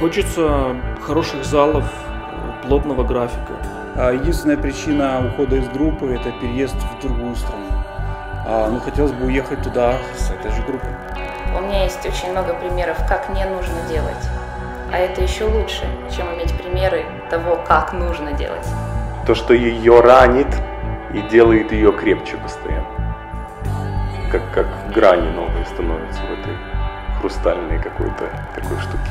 Хочется хороших залов, плотного графика. Единственная причина ухода из группы – это переезд в другую страну. Ну, хотелось бы уехать туда с этой же группой. У меня есть очень много примеров, как не нужно делать. А это еще лучше, чем иметь примеры того, как нужно делать. То, что ее ранит и делает ее крепче постоянно. Как грани новые становятся в этой хрустальной какой-то такой штуке.